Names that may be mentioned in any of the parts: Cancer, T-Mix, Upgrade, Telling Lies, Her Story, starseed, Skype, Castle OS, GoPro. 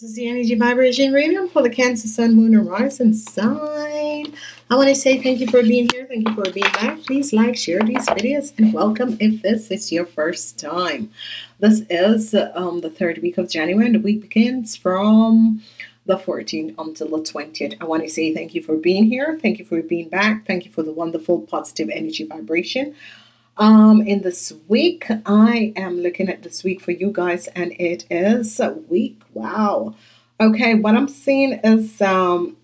This is the energy vibration reading for the Cancer Sun, Moon, and Rising sign. I want to say thank you for being here. Thank you for being back. Please like, share these videos, and welcome if this is your first time. This is the third week of January, and the week begins from the 14th until the 20th. I want to say thank you for being here. Thank you for being back. Thank you for the wonderful positive energy vibration. In this week, I am looking at this week for you guys, and it is a week. Wow. Okay, what I'm seeing is the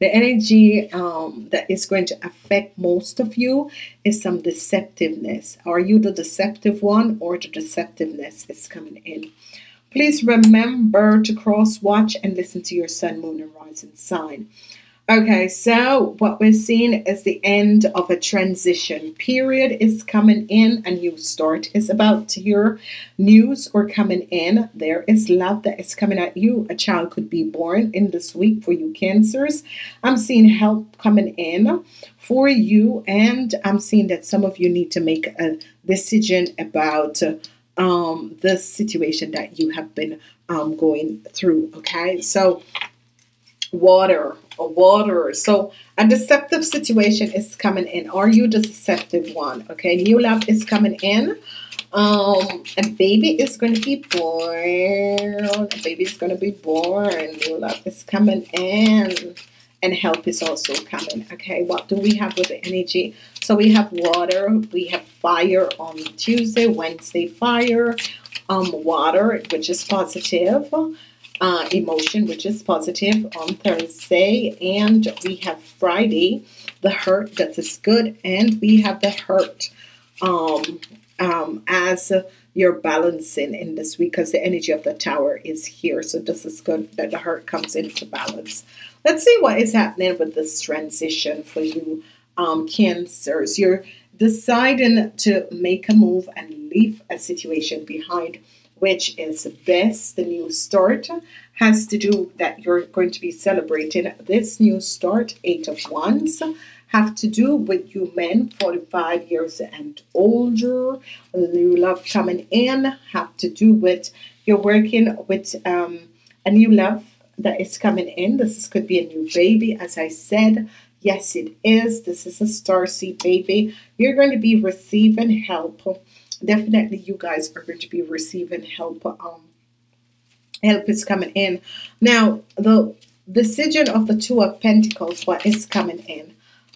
energy that is going to affect most of you is some deceptiveness. Are you the deceptive one, or the deceptiveness is coming in? Please remember to cross-watch and listen to your sun, moon, and rising sign. Okay, so what we're seeing is the end of a transition period is coming in. A new start is about to hear. News are coming in. There is love that is coming at you. A child could be born in this week for you, Cancers. I'm seeing help coming in for you, and I'm seeing that some of you need to make a decision about the situation that you have been going through. Okay, so water. So a deceptive situation is coming in. Are you the deceptive one? Okay, new love is coming in. A baby is going to be born. A baby is going to be born. New love is coming in, and help is also coming. Okay, what do we have with the energy? So we have water, we have fire on Tuesday, Wednesday fire, water, which is positive, emotion, which is positive, on Thursday, and we have Friday the hurt, that is good, and we have the hurt as you're balancing in this week, because the energy of the tower is here. So this is good that the hurt comes into balance. Let's see what is happening with this transition for you, Cancers. You're deciding to make a move and leave a situation behind, which is best. The new start has to do that you're going to be celebrating. This new start, 8 of Wands, have to do with you men 45 years and older. New love coming in have to do with you're working with a new love that is coming in. This could be a new baby, as I said. Yes, it is. This is a starseed baby. You're going to be receiving help. Definitely, you guys are going to be receiving help. Help is coming in. Now, the decision of the 2 of Pentacles, what is coming in?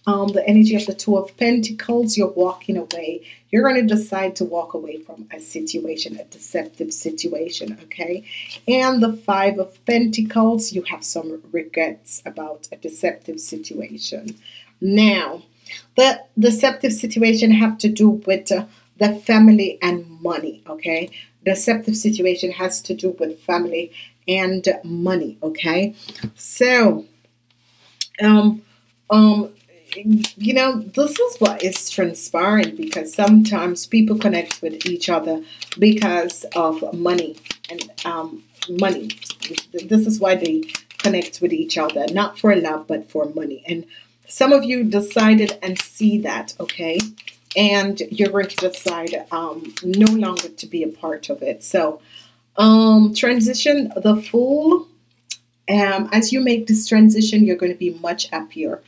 The energy of the 2 of Pentacles, you're walking away. You're going to decide to walk away from a situation, a deceptive situation, okay? And the 5 of Pentacles, you have some regrets about a deceptive situation. Now, the deceptive situation have to do with the family and money, okay? Deceptive situation has to do with family and money, okay? So, you know, this is what is transpiring, because sometimes people connect with each other because of money and money. This is why they connect with each other, not for love, but for money. And some of you decided and see that, okay? And you're going to decide no longer to be a part of it. So transition the Fool. As you make this transition, you're going to be much happier.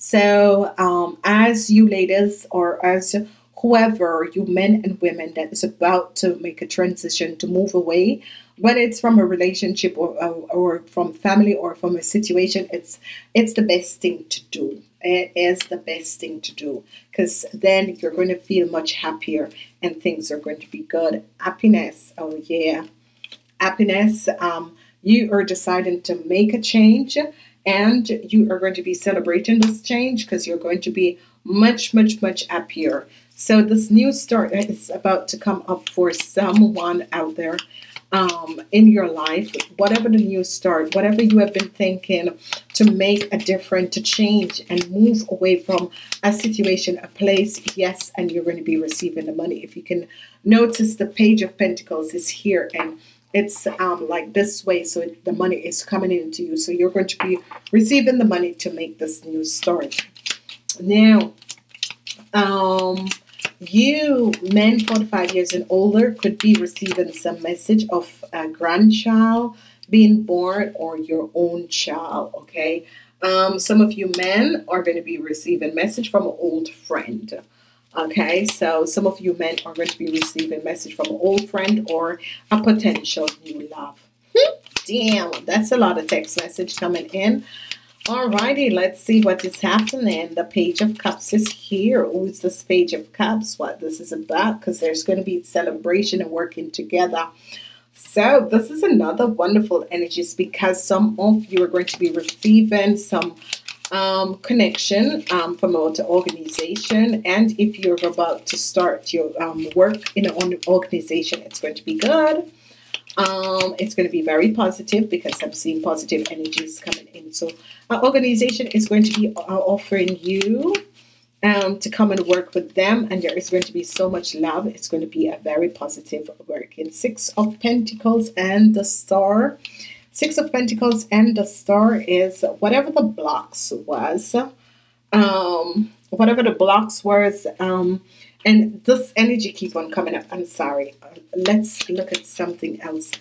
So as you ladies, or as whoever, you men and women that is about to make a transition to move away, whether it's from a relationship or from family or from a situation, it's the best thing to do. It is the best thing to do, because then you're going to feel much happier and things are going to be good. Happiness. Oh yeah, happiness. You are deciding to make a change, and you are going to be celebrating this change, because you're going to be much happier. So this new start is about to come up for someone out there in your life. Whatever the new start, whatever you have been thinking to make a difference, to change and move away from a situation, a place. Yes, and you're going to be receiving the money. If you can notice, the Page of Pentacles is here, and it's like this way, so the money is coming into you. So you're going to be receiving the money to make this new start. Now, you men 45 years and older could be receiving some message of a grandchild. being born or your own child, okay? Some of you men are going to be receiving a message from an old friend, okay? So some of you men are going to be receiving a message from an old friend or a potential new love. Damn, that's a lot of text message coming in. Alrighty, let's see what is happening. The Page of Cups is here. Oh, it's this Page of Cups, what this is about, because there's going to be celebration and working together. So this is another wonderful energy. It's because some of you are going to be receiving some connection from an organization. And if you're about to start your work in an organization, it's going to be good. It's going to be very positive because I'm seeing positive energies coming in. So our organization is going to be offering you to come and work with them, and there is going to be so much love. It's going to be a very positive working. Six of Pentacles and the Star. Six of Pentacles and the Star is whatever the blocks was. And this energy keep on coming up. I'm sorry. Let's look at something else.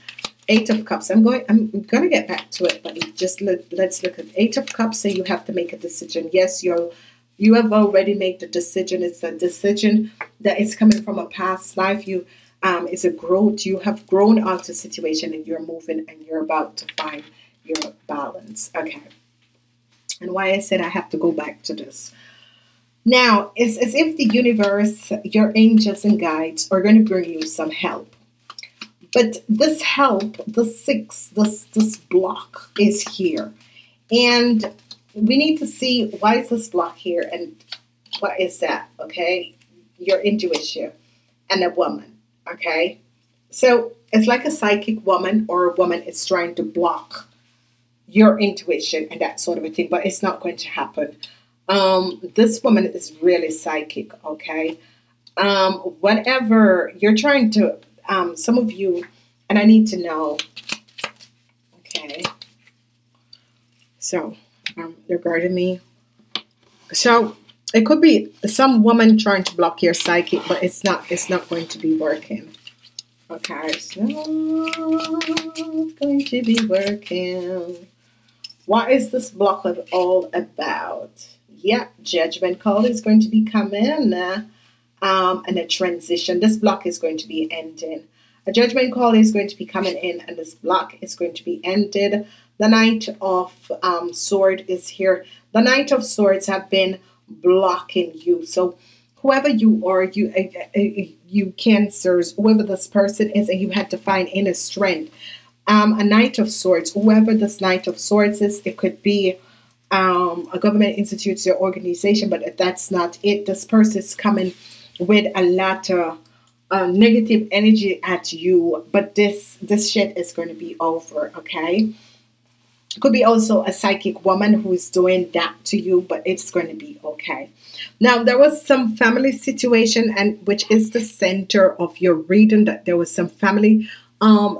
Eight of Cups. I'm gonna get back to it, but just let's look at Eight of Cups. So you have to make a decision. Yes, you have already made the decision. It's a decision that is coming from a past life. You it's a growth. You have grown out of the situation and you're moving and you're about to find your balance. Okay. And why I said I have to go back to this. Now, it's as if the universe, your angels and guides are going to bring you some help. But this help, the six, this block is here. And we need to see why is this block here and what is that, okay? Your intuition and a woman, okay? So it's like a psychic woman or a woman is trying to block your intuition and that sort of a thing, but it's not going to happen. This woman is really psychic, okay? Whatever you're trying to, some of you, and I need to know, okay? So, regarding me. So, it could be some woman trying to block your psychic, but it's not going to be working. Okay, it's not going to be working. What is this block all about? Yeah, judgment call is going to be coming and a transition. This block is going to be ending. A judgment call is going to be coming in and this block is going to be ended. The Knight of Swords is here. The Knight of Swords have been blocking you. So whoever you are, you Cancers, whoever this person is, and you had to find inner strength. A Knight of Swords, whoever this Knight of Swords is, it could be a government institute, your organization, but that's not it. This person is coming with a lot of negative energy at you, but this shit is going to be over, okay? Could be also a psychic woman who is doing that to you, but it's going to be okay. Now, there was some family situation, and which is the center of your reading, that there was some family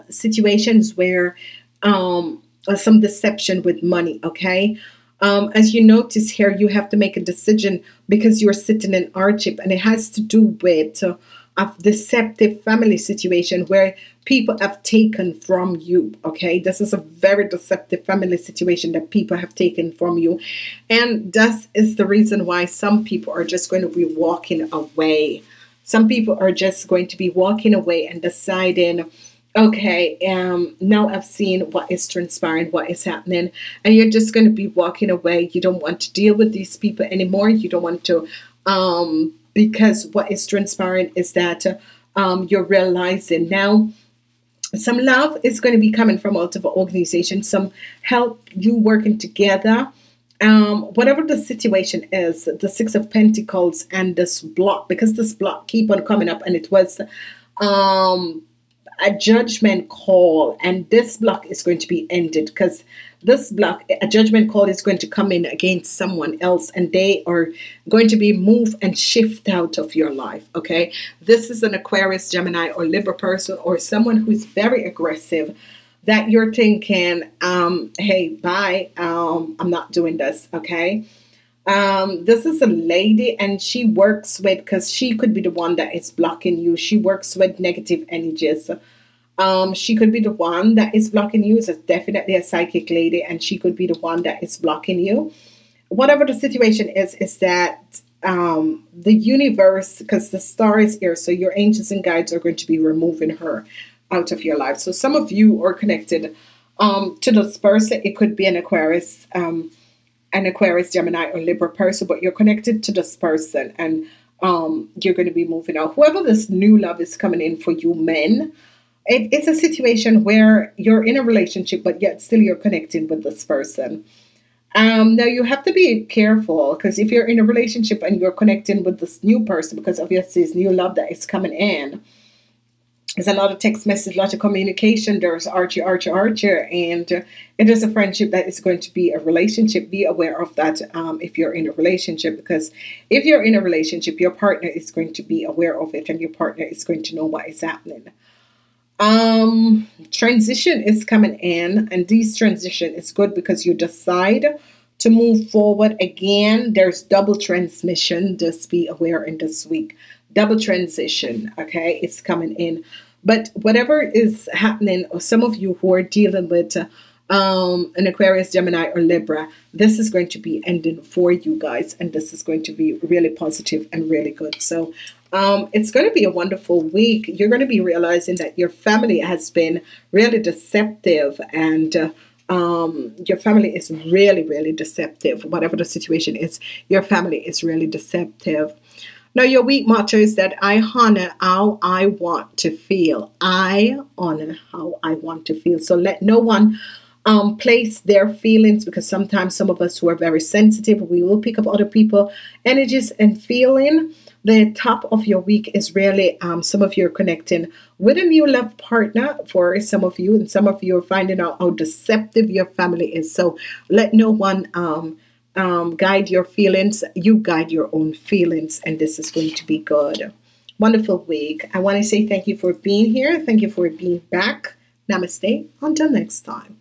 situations where some deception with money, okay? As you notice here, you have to make a decision because you're sitting in hardship, and it has to do with a deceptive family situation where people have taken from you, okay? This is a very deceptive family situation that people have taken from you, and that is the reason why some people are just going to be walking away. Some people are just going to be walking away and deciding, okay, now I've seen what is transpiring, what is happening, and you're just going to be walking away. You don't want to deal with these people anymore. You don't want to, because what is transpiring is that you're realizing now some love is going to be coming from out of an organization, some help, you working together. Whatever the situation is, the Six of Pentacles and this block, because this block keep on coming up, and it was a judgment call, and this block is going to be ended because this block, a judgment call is going to come in against someone else, and they are going to be moved and shift out of your life, okay? This is an Aquarius, Gemini, or Libra person, or someone who is very aggressive that you're thinking, hey, bye, I'm not doing this, okay? This is a lady, and she works with, because she could be the one that is blocking you. She works with negative energies. She could be the one that is blocking you. It's definitely a psychic lady, and she could be the one that is blocking you. Whatever the situation is that the universe, because the star is here, so your angels and guides are going to be removing her out of your life. So some of you are connected to this person. It could be an Aquarius, Gemini, or Libra person, but you're connected to this person, and you're going to be moving out. Whoever this new love is coming in for you men, it's a situation where you're in a relationship, but yet still you're connecting with this person. Now you have to be careful, because if you're in a relationship and you're connecting with this new person, because obviously it's new love that is coming in, there's a lot of text message, a lot of communication. There's Archie, Archie, Archie, and it is a friendship that is going to be a relationship. Be aware of that if you're in a relationship, because if you're in a relationship, your partner is going to be aware of it, and your partner is going to know what is happening. Transition is coming in, and this transition is good because you decide to move forward again. There's double transmission. Just be aware in this week. Double transition, okay, it's coming in. But whatever is happening, or some of you who are dealing with an Aquarius, Gemini, or Libra, this is going to be ending for you guys, and this is going to be really positive and really good. So it's going to be a wonderful week. You're going to be realizing that your family has been really deceptive, and your family is really, really deceptive. Whatever the situation is, your family is really deceptive. Now, your week motto is that I honor how I want to feel. I honor how I want to feel. So let no one place their feelings, because sometimes some of us who are very sensitive, we will pick up other people's energies and feeling. The top of your week is really some of you are connecting with a new love partner for some of you, and some of you are finding out how deceptive your family is. So let no one guide your feelings. You guide your own feelings, and this is going to be good. Wonderful week. I want to say thank you for being here. Thank you for being back. Namaste. Until next time.